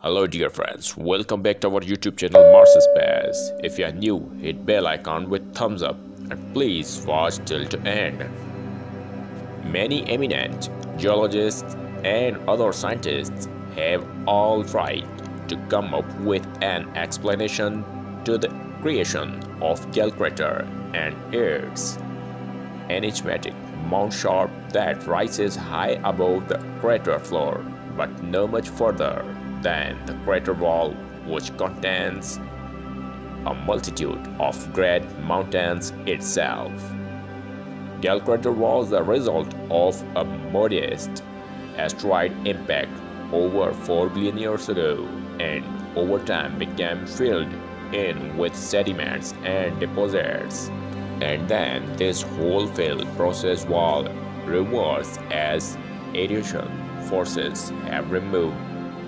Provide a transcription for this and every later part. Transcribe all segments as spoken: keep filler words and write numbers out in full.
Hello dear friends, welcome back to our YouTube channel Mars Space. If you are new, hit bell icon with thumbs up and please watch till to end. Many eminent geologists and other scientists have all tried to come up with an explanation to the creation of Gale Crater and its enigmatic Mount Sharp that rises high above the crater floor but no much further than the crater wall, which contains a multitude of great mountains itself. Gale Crater was the result of a modest asteroid impact over four billion years ago and over time became filled in with sediments and deposits, and then this whole fill process was reversed as erosion forces have removed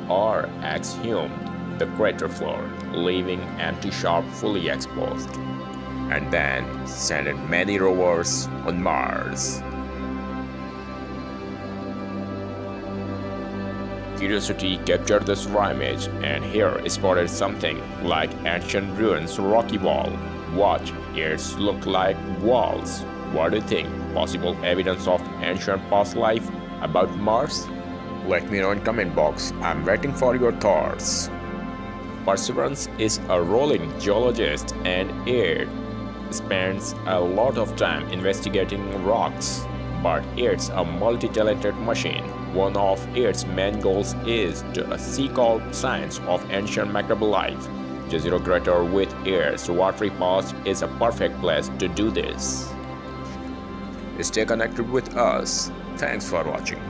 or exhumed the crater floor, leaving empty sharp fully exposed, and then sent many rovers on Mars. Curiosity captured this raw image and here spotted something like ancient ruins rocky wall. What its look like walls? What do you think? Possible evidence of ancient past life about Mars? Let me know in comment box. I'm waiting for your thoughts. Perseverance is a rolling geologist and it spends a lot of time investigating rocks, but it's a multi-talented machine. One of its main goals is to seek out signs of ancient microbial life. Gale Crater with its watery past is a perfect place to do this. Stay connected with us. Thanks for watching.